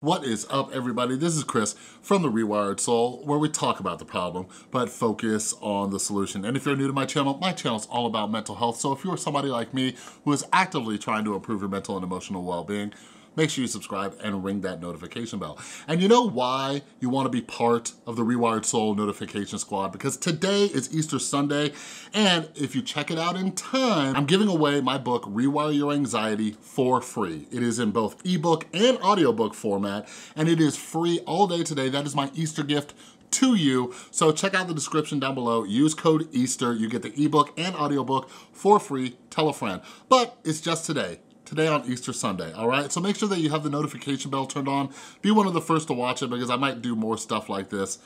What is up, everybody? This is Chris from The Rewired Soul, where we talk about the problem, but focus on the solution. And if you're new to my channel's all about mental health. So if you're somebody like me who is actively trying to improve your mental and emotional well-being, make sure you subscribe and ring that notification bell. And you know why you want to be part of the Rewired Soul notification squad? Because today is Easter Sunday, and if you check it out in time, I'm giving away my book, Rewire Your Anxiety, for free. It is in both ebook and audiobook format, and it is free all day today. That is my Easter gift to you. So check out the description down below. Use code EASTER. You get the ebook and audiobook for free. Tell a friend. But it's just today. Today on Easter Sunday, all right? So make sure that you have the notification bell turned on. Be one of the first to watch it because I might do more stuff like this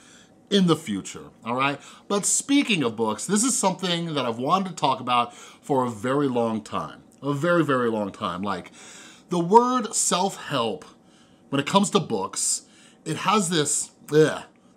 in the future, all right? But speaking of books, this is something that I've wanted to talk about for a very long time, a very, very long time. Like, the word self-help, when it comes to books, it has this,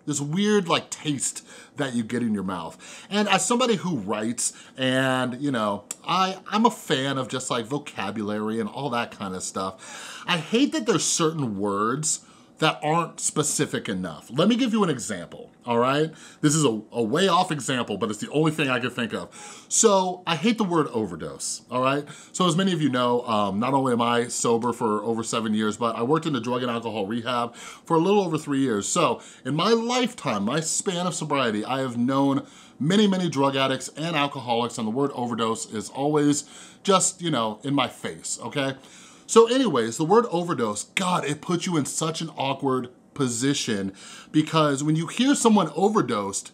this weird like taste that you get in your mouth. And as somebody who writes and, you know, I'm a fan of just like vocabulary and all that kind of stuff, I hate that there's certain words that aren't specific enough. Let me give you an example, all right? This is a way off example, but it's the only thing I could think of. So I hate the word overdose, all right? So as many of you know, not only am I sober for over 7 years, but I worked in a drug and alcohol rehab for a little over 3 years. So in my lifetime, my span of sobriety, I have known many, many drug addicts and alcoholics, and the word overdose is always just, you know, in my face, okay? So anyways, the word overdose, God, it puts you in such an awkward position because when you hear someone overdosed,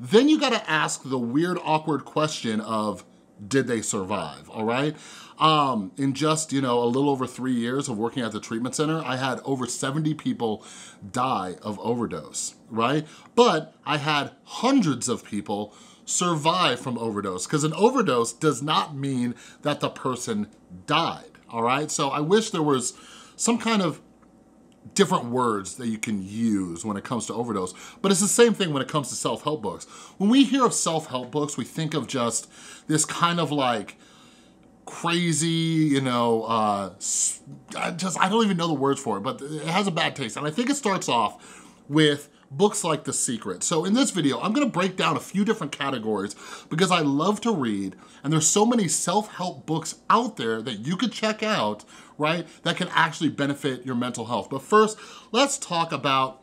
then you gotta ask the weird, awkward question of, did they survive, all right? In just, you know, a little over 3 years of working at the treatment center, I had over 70 people die of overdose, right? But I had hundreds of people survive from overdose because an overdose does not mean that the person died. All right, so I wish there was some kind of different words that you can use when it comes to overdose, but it's the same thing when it comes to self-help books. When we hear of self-help books, we think of just this kind of like crazy, you know, I don't even know the words for it, but it has a bad taste. And I think it starts off with books like The Secret. So in this video, I'm gonna break down a few different categories because I love to read and there's so many self-help books out there that you could check out, right? That can actually benefit your mental health. But first, let's talk about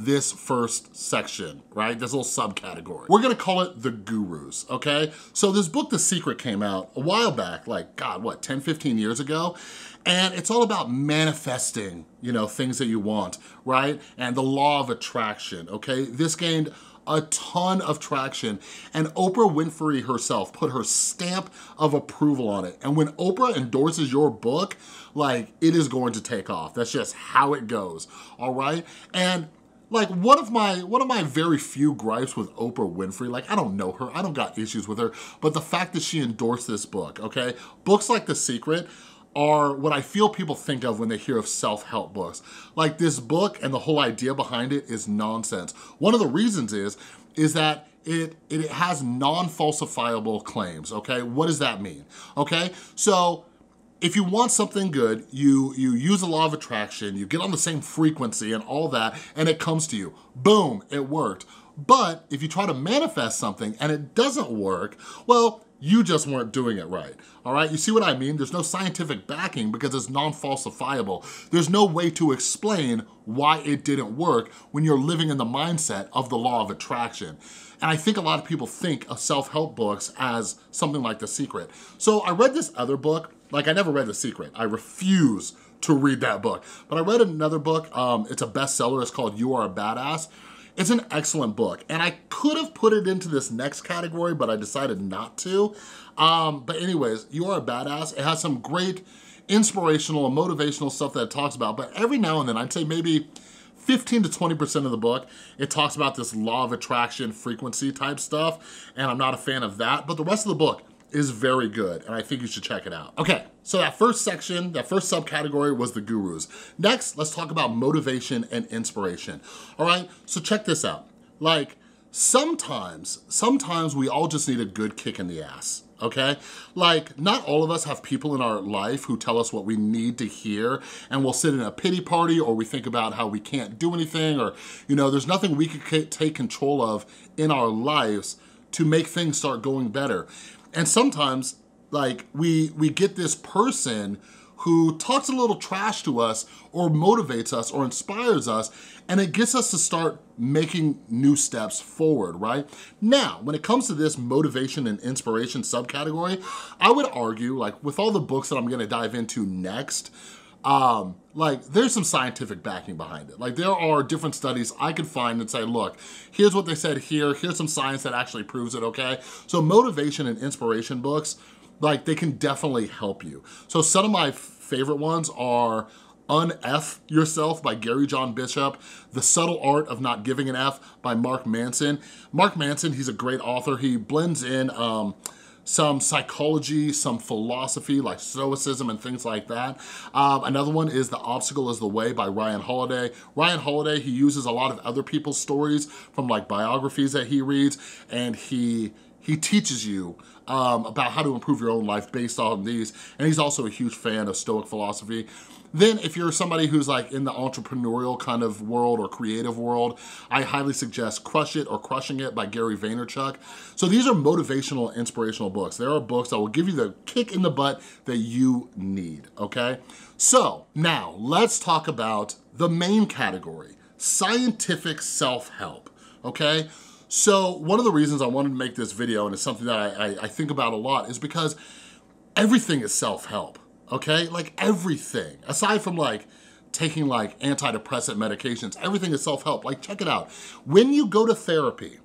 this first section, right? This little subcategory. We're gonna call it The Gurus, okay? So this book, The Secret, came out a while back, like God, what, 10, 15 years ago? And it's all about manifesting, you know, things that you want, right? And the law of attraction, okay? This gained a ton of traction, and Oprah Winfrey herself put her stamp of approval on it. And when Oprah endorses your book, like, it is going to take off. That's just how it goes, all right? And like, one of my very few gripes with Oprah Winfrey, like, I don't know her, I don't got issues with her, but the fact that she endorsed this book, okay? Books like The Secret are what I feel people think of when they hear of self-help books. Like, this book and the whole idea behind it is nonsense. One of the reasons is that it has non-falsifiable claims, okay? What does that mean, okay? So, if you want something good, you use the law of attraction, you get on the same frequency and all that, and it comes to you. Boom, it worked. But if you try to manifest something and it doesn't work, well, you just weren't doing it right, all right? You see what I mean? There's no scientific backing because it's non-falsifiable. There's no way to explain why it didn't work when you're living in the mindset of the law of attraction. And I think a lot of people think of self-help books as something like The Secret. So I read this other book. Like, I never read The Secret. I refuse to read that book. But I read another book. It's a bestseller. It's called You Are a Badass. It's an excellent book. And I could have put it into this next category, but I decided not to. But anyways, You Are a Badass. It has some great inspirational and motivational stuff that it talks about. But every now and then, I'd say maybe 15 to 20% of the book, it talks about this law of attraction frequency type stuff. And I'm not a fan of that. But the rest of the book is very good, and I think you should check it out. Okay, so that first section, that first subcategory was The Gurus. Next, let's talk about motivation and inspiration. All right, so check this out. Like, sometimes we all just need a good kick in the ass, okay? Like, not all of us have people in our life who tell us what we need to hear, and we'll sit in a pity party, or we think about how we can't do anything, or, you know, there's nothing we could take control of in our lives to make things start going better. And sometimes, like, we get this person who talks a little trash to us or motivates us or inspires us, and it gets us to start making new steps forward, right? Now, when it comes to this motivation and inspiration subcategory, I would argue, like, with all the books that I'm gonna dive into next, like, there's some scientific backing behind it. Like, there are different studies I could find and say, look, here's what they said here, here's some science that actually proves it, okay? So motivation and inspiration books, like, they can definitely help you. So some of my favorite ones are Unf*ck Yourself by Gary John Bishop, The Subtle Art of Not Giving an F by Mark Manson. Mark Manson, he's a great author. He blends in some psychology, some philosophy, like stoicism and things like that. Another one is The Obstacle is the Way by Ryan Holiday. Ryan Holiday, he uses a lot of other people's stories from, like, biographies that he reads, and he teaches you about how to improve your own life based on these. And he's also a huge fan of Stoic philosophy. Then if you're somebody who's, like, in the entrepreneurial kind of world or creative world, I highly suggest Crushing It by Gary Vaynerchuk. So these are motivational, inspirational books. There are books that will give you the kick in the butt that you need, okay? So now let's talk about the main category, scientific self-help, okay? So one of the reasons I wanted to make this video, and it's something that I think about a lot, is because everything is self-help, okay? Like, everything, aside from, like, taking, like, antidepressant medications, everything is self-help. Like, check it out. When you go to therapy,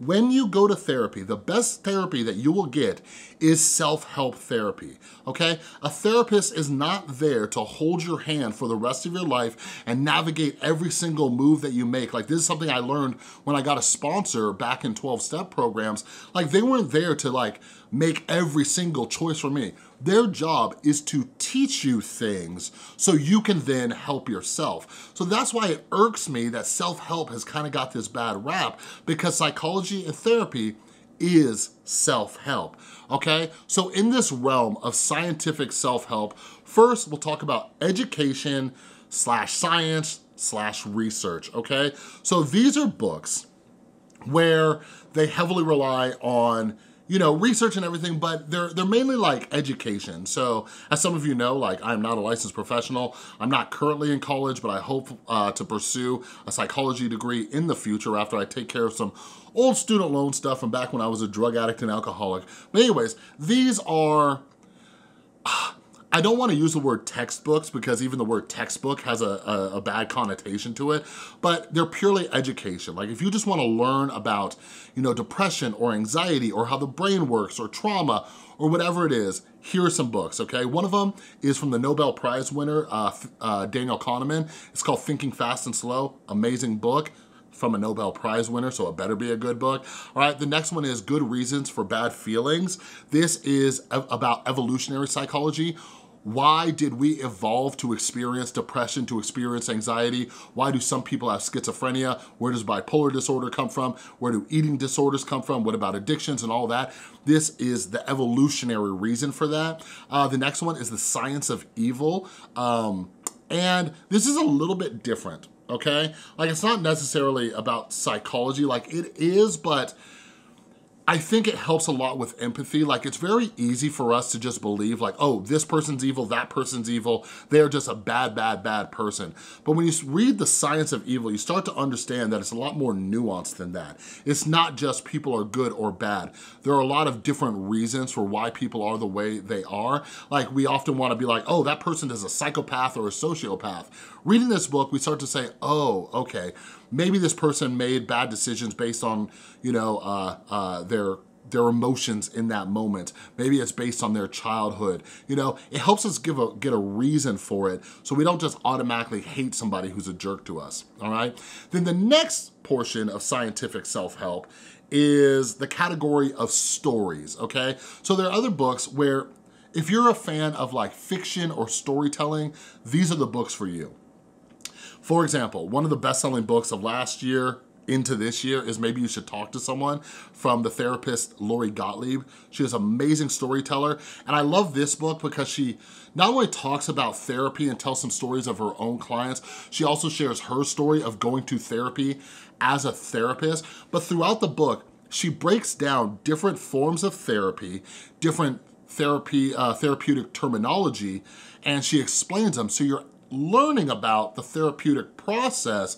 the best therapy that you will get is self-help therapy, okay? A therapist is not there to hold your hand for the rest of your life and navigate every single move that you make. Like, this is something I learned when I got a sponsor back in 12-step programs. Like, they weren't there to, like, make every single choice for me. Their job is to teach you things so you can then help yourself. So that's why it irks me that self-help has kind of got this bad rap, because psychology and therapy is self-help, okay? So in this realm of scientific self-help, first we'll talk about education/science/research, okay? So these are books where they heavily rely on, you know, research and everything, but they're mainly, like, education. So as some of you know, like, I'm not a licensed professional. I'm not currently in college, but I hope to pursue a psychology degree in the future after I take care of some old student loan stuff from back when I was a drug addict and alcoholic. But anyways, these are, I don't want to use the word textbooks, because even the word textbook has a bad connotation to it, but they're purely education. Like, if you just want to learn about, you know, depression or anxiety or how the brain works or trauma or whatever it is, here are some books, okay? One of them is from the Nobel Prize winner, Daniel Kahneman. It's called Thinking Fast and Slow, amazing book. From a Nobel Prize winner, so it better be a good book. All right, the next one is Good Reasons for Bad Feelings. This is about evolutionary psychology. Why did we evolve to experience depression, to experience anxiety? Why do some people have schizophrenia? Where does bipolar disorder come from? Where do eating disorders come from? What about addictions and all that? This is the evolutionary reason for that. The next one is The Science of Evil. And this is a little bit different. Okay? Like, it's not necessarily about psychology. Like, it is, but I think it helps a lot with empathy. Like, it's very easy for us to just believe, like, oh, this person's evil, that person's evil. They're just a bad, bad, bad person. But when you read The Science of Evil, you start to understand that it's a lot more nuanced than that. It's not just people are good or bad. There are a lot of different reasons for why people are the way they are. Like, we often want to be like, oh, that person is a psychopath or a sociopath. Reading this book, we start to say, oh, okay, maybe this person made bad decisions based on, you know, their emotions in that moment. Maybe it's based on their childhood. You know, it helps us get a reason for it, so we don't just automatically hate somebody who's a jerk to us, all right? Then the next portion of scientific self-help is the category of stories, okay? So there are other books where, if you're a fan of, like, fiction or storytelling, these are the books for you. For example, one of the best-selling books of last year, into this year is Maybe You Should Talk to Someone from the therapist Lori Gottlieb. She is an amazing storyteller. And I love this book because she not only talks about therapy and tells some stories of her own clients, she also shares her story of going to therapy as a therapist. But throughout the book, she breaks down different forms of therapy, different therapeutic terminology, and she explains them. So you're learning about the therapeutic process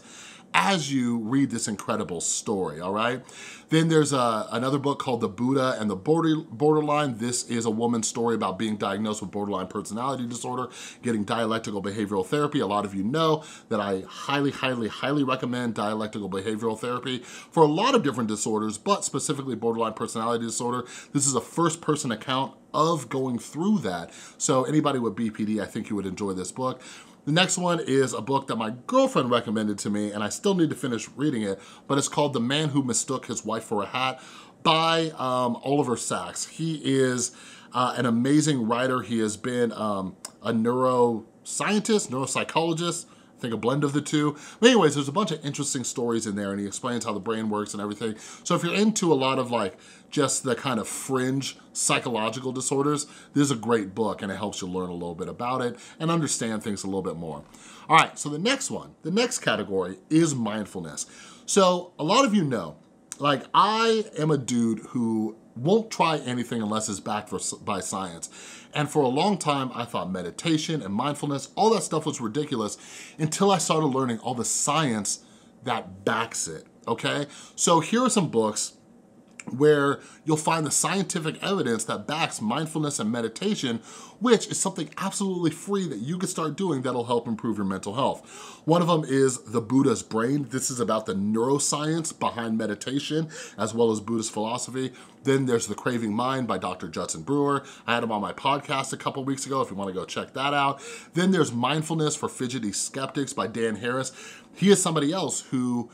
as you read this incredible story, all right? Then there's another book called The Buddha and the Borderline. This is a woman's story about being diagnosed with borderline personality disorder, getting dialectical behavioral therapy. A lot of you know that I highly, highly, highly recommend dialectical behavioral therapy for a lot of different disorders, but specifically borderline personality disorder. This is a first-person account of going through that. So anybody with BPD, I think you would enjoy this book. The next one is a book that my girlfriend recommended to me, and I still need to finish reading it, but it's called The Man Who Mistook His Wife for a Hat by Oliver Sacks. He is an amazing writer. He has been a neuropsychologist, I think a blend of the two. But anyways, there's a bunch of interesting stories in there, and he explains how the brain works and everything. So if you're into a lot of like just the kind of fringe psychological disorders, this is a great book, and it helps you learn a little bit about it and understand things a little bit more. All right, so the next one, the next category is mindfulness. So a lot of you know, like I am a dude who won't try anything unless it's backed by science. And for a long time, I thought meditation and mindfulness, all that stuff was ridiculous until I started learning all the science that backs it, okay? So here are some books where you'll find the scientific evidence that backs mindfulness and meditation, which is something absolutely free that you can start doing that'll help improve your mental health. One of them is The Buddha's Brain. This is about the neuroscience behind meditation as well as Buddhist philosophy. Then there's The Craving Mind by Dr. Judson Brewer. I had him on my podcast a couple weeks ago if you want to go check that out. Then there's Mindfulness for Fidgety Skeptics by Dan Harris. He is somebody else who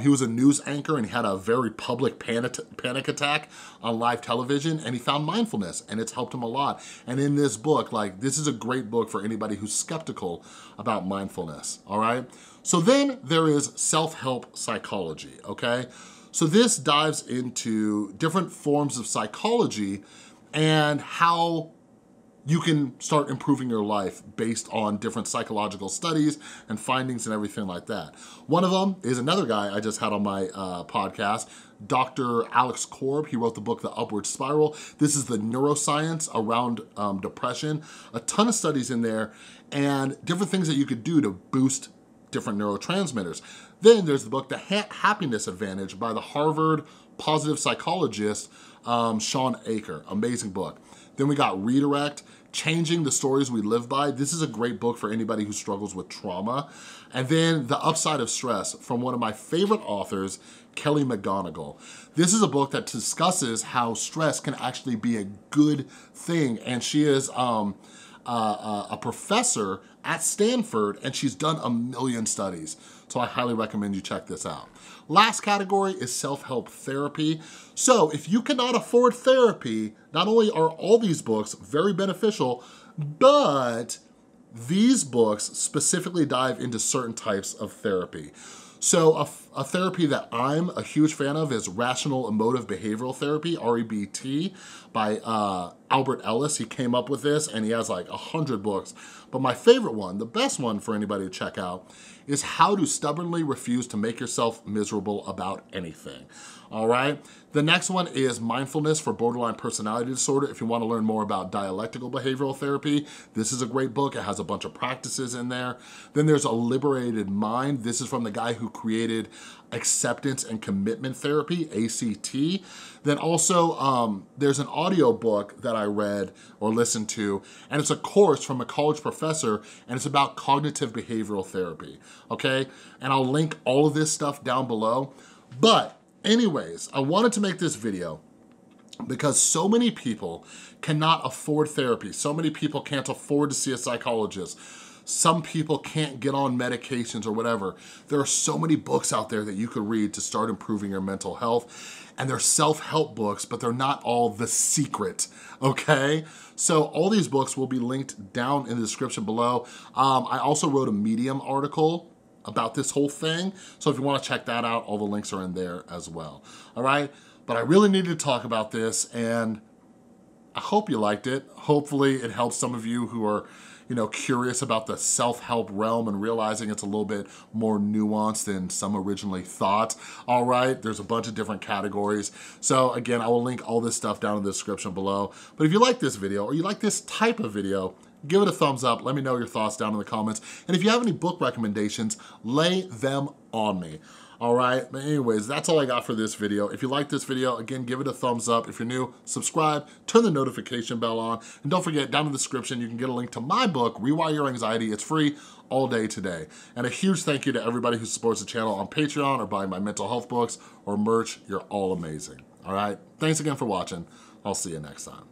he was a news anchor and had a very public panic attack on live television, and he found mindfulness, and it's helped him a lot. And in this book, like, this is a great book for anybody who's skeptical about mindfulness, all right? So then there is self-help psychology, okay? So this dives into different forms of psychology and how you can start improving your life based on different psychological studies and findings and everything like that. One of them is another guy I just had on my podcast, Dr. Alex Korb. He wrote the book, The Upward Spiral. This is the neuroscience around depression. A ton of studies in there and different things that you could do to boost different neurotransmitters. Then there's the book, The Happiness Advantage by the Harvard positive psychologist, Sean Aker. Amazing book. Then we got Redirect, Changing the Stories We Live By. This is a great book for anybody who struggles with trauma. And then The Upside of Stress from one of my favorite authors, Kelly McGonigal. This is a book that discusses how stress can actually be a good thing. And she is a professor at Stanford, and she's done a million studies. So I highly recommend you check this out. Last category is self-help therapy. So if you cannot afford therapy, not only are all these books very beneficial, but these books specifically dive into certain types of therapy. So a therapy that I'm a huge fan of is Rational Emotive Behavioral Therapy, REBT, by Albert Ellis. He came up with this, and he has like 100 books. But my favorite one, the best one for anybody to check out, is How to Stubbornly Refuse to Make Yourself Miserable About Anything. All right? The next one is Mindfulness for Borderline Personality Disorder. If you want to learn more about dialectical behavioral therapy, this is a great book. It has a bunch of practices in there. Then there's A Liberated Mind. This is from the guy who created Acceptance and Commitment Therapy, ACT. Then also, there's an audio book that I read or listened to, and it's a course from a college professor, and it's about cognitive behavioral therapy, okay? And I'll link all of this stuff down below. But anyways, I wanted to make this video because so many people cannot afford therapy. So many people can't afford to see a psychologist. Some people can't get on medications or whatever. There are so many books out there that you could read to start improving your mental health. And they're self-help books, but they're not all The Secret, okay? So all these books will be linked down in the description below. I also wrote a Medium article about this whole thing. So if you want to check that out, all the links are in there as well. All right, but I really needed to talk about this, and I hope you liked it. Hopefully it helps some of you who are, you know, curious about the self-help realm and realizing it's a little bit more nuanced than some originally thought. All right, there's a bunch of different categories. So again, I will link all this stuff down in the description below. But if you like this video or you like this type of video, give it a thumbs up. Let me know your thoughts down in the comments. And if you have any book recommendations, lay them on me. All right, but anyways, that's all I got for this video. If you like this video, again, give it a thumbs up. If you're new, subscribe, turn the notification bell on, and don't forget, down in the description, you can get a link to my book, Rewire Your Anxiety. It's free all day today. And a huge thank you to everybody who supports the channel on Patreon or buying my mental health books or merch. You're all amazing. All right, thanks again for watching. I'll see you next time.